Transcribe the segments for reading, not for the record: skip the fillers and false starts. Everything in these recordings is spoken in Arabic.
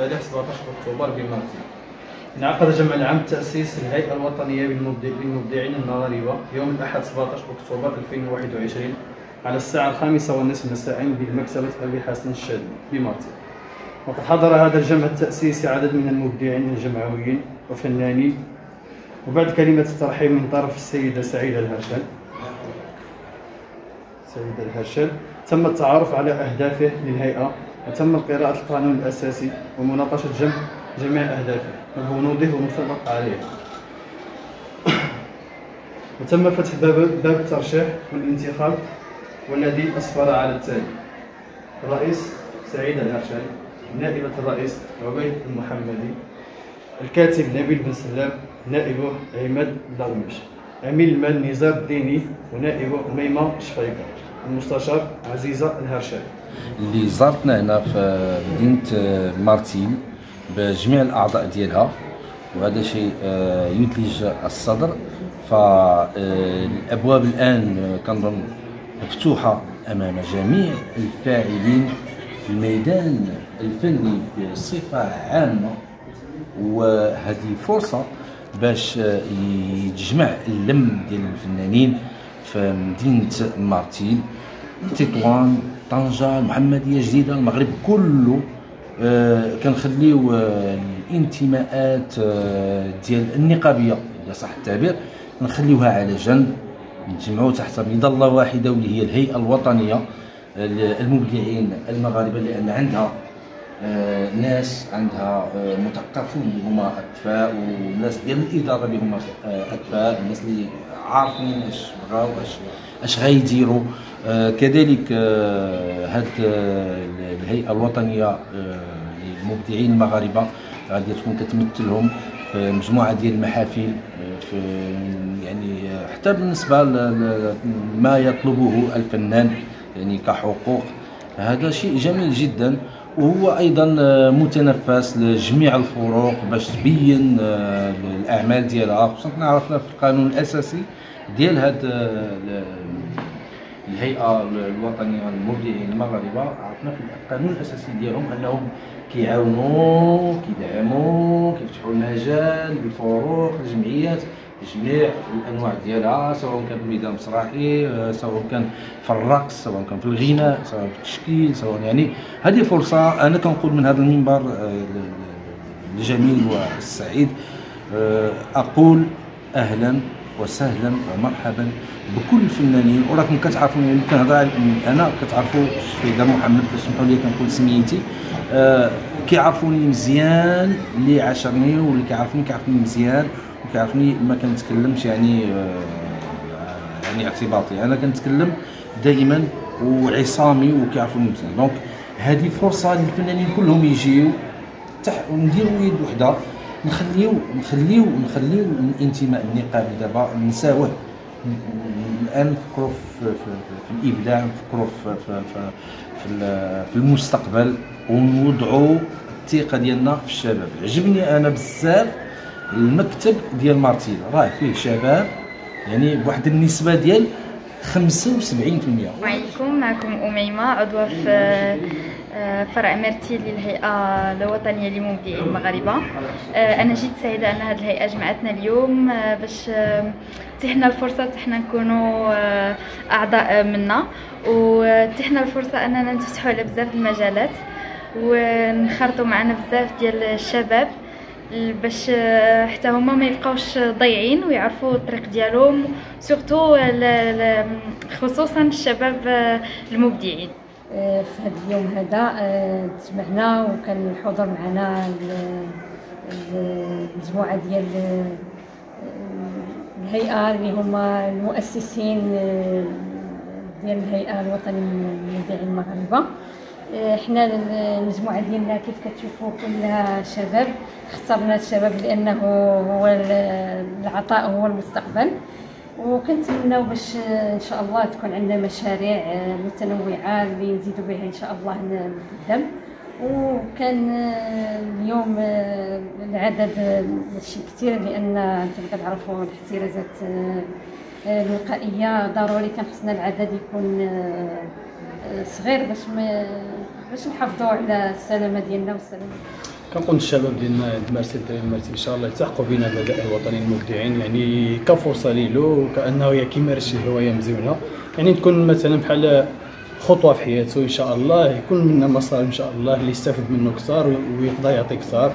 تاريخ 17 أكتوبر بمارتيل انعقد جمع العام تأسيس الهيئة الوطنية للمبدعين المغاربة يوم الأحد 17 أكتوبر 2021 على الساعة 5:30 مساءً بمكتبة أبي حسن الشاذلي بمارتيل. وقد حضر هذا الجمع التأسيسي عدد من المبدعين الجمعويين وفنانين، وبعد كلمة الترحيب من طرف السيدة سعيدة الهاشل تم التعارف على أهدافه للهيئة، وتم قراءة القانون الأساسي ومناقشة جميع أهدافه وبنوده ومتفق عليه، وتم فتح باب الترشيح والانتخاب والذي أسفر على التالي: الرئيس سعيد العرشاني، نائبة الرئيس عبيد المحمدي، الكاتب نبيل بن سلام، نائبه عماد الدرويش، أمين المال نزار الديني، ونائبه أميمة شفيكر، المستشار عزيزة النهرشلي. اللي زارتنا هنا في مدينة مارتيل بجميع الأعضاء ديالها، وهذا شيء يثلج الصدر. فالأبواب الآن كنظن مفتوحة أمام جميع الفاعلين في الميدان الفني بصفة عامة، وهذه فرصة باش يتجمع اللم ديال الفنانين في مدينة مارتيل، تطوان، طنجة، المحمدية الجديدة، المغرب كله. كنخليو الانتماءات ديال النقابية إذا صح التعبير نخليوها على جنب، نتجمعوا تحت مظلة واحدة واللي هي الهيئة الوطنية للمبدعين المغاربة، لأن عندها ناس، عندها مثقفون اللي هما أكفاء، والناس ديال الإدارة اللي هما أكفاء، الناس اللي عارفين اش بغاو اش غيديروا. كذلك هاد الهيئة الوطنية للمبدعين المغاربة غادي تكون كتمثلهم في مجموعة ديال المحافل، يعني حتى بالنسبة لما يطلبه الفنان يعني كحقوق. هذا شيء جميل جدا، وهو أيضا متنفس لجميع الفروق باش تبين الأعمال ديالها، خصوصا عرفنا في القانون الأساسي ديال هاد الهيئة الوطنية للمبدعين المغاربة، عرفنا في القانون الأساسي ديالهم أنهم كيعاونوا، كيدعموا، كيفتحوا المجال بالفروق، الجمعيات جميع الأنواع ديالها، سواء كان في الميدان المسرحي، سواء كان في الرقص، سواء كان في الغناء، سواء في التشكيل، سواء يعني هذه فرصة. أنا كنقول من هذا المنبر الجميل والسعيد، أقول أهلا وسهلا ومرحبا بكل الفنانين، وراكم كتعرفوا يعني كنهضر انا كتعرفوا سعيده محمد، تسمحوا لي كنقول سميتي، كيعرفوني مزيان، اللي عاشرني واللي كيعرفني مزيان، وكيعرفني ما كنتكلمش يعني اعتباطي، انا كنتكلم دائما وعصامي وكيعرفوني مزيان. دونك هذه فرصه للفنانين كلهم يجيو ونديروا يد وحده، نخليو الانتماء النقابي دابا نساوه، الان نفكروا في الابداع، نفكروا في المستقبل، ونوضعوا الثقه ديالنا في الشباب. عجبني انا بزاف المكتب ديال مارتيل، راه فيه شباب يعني بواحد النسبه ديال 75%. وعليكم، معكم أميمة، عضوة في فرع مارتيل للهيئة الوطنية للمبدعين المغاربة. أنا جيت سعيدة أن هذه الهيئة جمعتنا اليوم باش تحنا الفرصة تحنا نكونوا أعضاء منا، وتحنا الفرصة أننا نفتحوا على بزاف المجالات ونخرطوا معنا بزاف ديال الشباب باش حتى هما ما يبقاوش ضايعين ويعرفوا الطريق ديالهم، سورتو خصوصا الشباب المبدعين. في هذا اليوم هذا تجمعنا وكان الحضور معنا المجموعه ديال الهيئه اللي هما المؤسسين ديال الهيئه الوطنيه للمبدعين المغاربه. حنا المجموعه ديالنا كيف كتشوفوا كلها شباب، اخترنا الشباب لانه هو العطاء، هو المستقبل، وكنتمناو باش ان شاء الله تكون عندنا مشاريع متنوعه اللي نزيدوا بها ان شاء الله لقدام. وكان اليوم العدد ماشي كثير، لان انتم كتعرفوا الاحترازات الوقائيه ضروري كان خصنا العدد يكون صغير باش نحافظوا على السلامه ديالنا والسلامه كنقول للشباب ديالنا المارسيل الدراري المارسيل ان شاء الله يلتحقوا بنا المبدعين الوطنيين المبدعين، يعني كفرصه ليه كانه يمارس شي هوايه مزيونه، يعني تكون مثلا بحال خطوه في حياته ان شاء الله، يكون منا مسار ان شاء الله اللي يستافد منه كثار ويقدر يعطي كثار،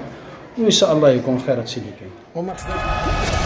وان شاء الله يكون خير هادشي اللي كاين.